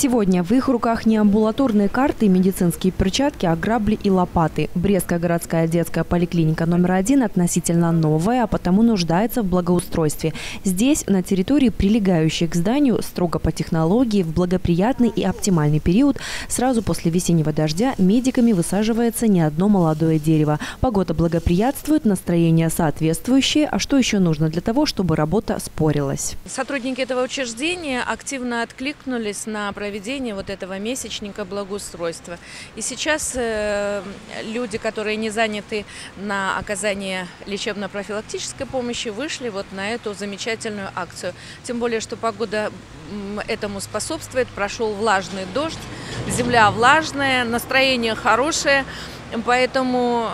Сегодня в их руках не амбулаторные карты, медицинские перчатки, а грабли и лопаты. Брестская городская детская поликлиника №1 относительно новая, а потому нуждается в благоустройстве. Здесь, на территории, прилегающей к зданию, строго по технологии, в благоприятный и оптимальный период, сразу после весеннего дождя медиками высаживается не одно молодое дерево. Погода благоприятствует, настроение соответствующее. А что еще нужно для того, чтобы работа спорилась? Сотрудники этого учреждения активно откликнулись на проведение вот этого месячника благоустройства. И сейчас люди, которые не заняты на оказание лечебно-профилактической помощи, вышли вот на эту замечательную акцию. Тем более, что погода этому способствует. Прошел влажный дождь, земля влажная, настроение хорошее. Поэтому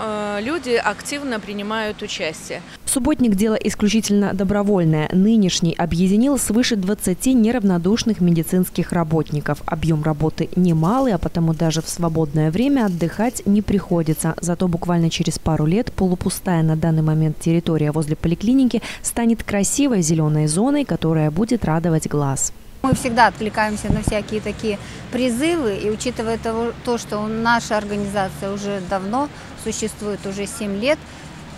люди активно принимают участие. Субботник – дело исключительно добровольное. Нынешний объединил свыше 20 неравнодушных медицинских работников. Объем работы немалый, а потому даже в свободное время отдыхать не приходится. Зато буквально через пару лет полупустая на данный момент территория возле поликлиники станет красивой зеленой зоной, которая будет радовать глаз. Мы всегда откликаемся на всякие такие призывы, и учитывая то, что наша организация уже давно существует, уже 7 лет,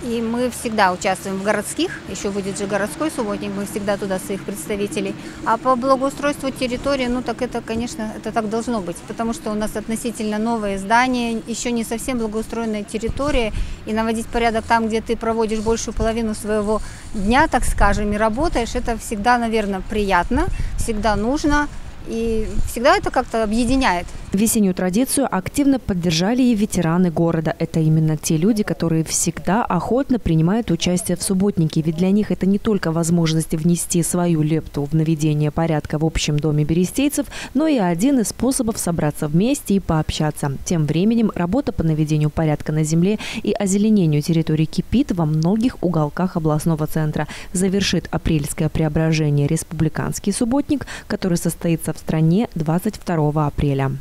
и мы всегда участвуем в городских, еще будет же городской субботник, мы всегда туда своих представителей. А по благоустройству территории, ну так это, конечно, это так должно быть, потому что у нас относительно новое здание, еще не совсем благоустроенная территория, и наводить порядок там, где ты проводишь большую половину своего дня, так скажем, и работаешь, это всегда, наверное, приятно, всегда нужно. И всегда это как-то объединяет. Весеннюю традицию активно поддержали и ветераны города. Это именно те люди, которые всегда охотно принимают участие в субботнике. Ведь для них это не только возможность внести свою лепту в наведение порядка в общем доме берестейцев, но и один из способов собраться вместе и пообщаться. Тем временем работа по наведению порядка на земле и озеленению территории кипит во многих уголках областного центра. Завершит апрельское преображение республиканский субботник, который состоится в стране 22 апреля.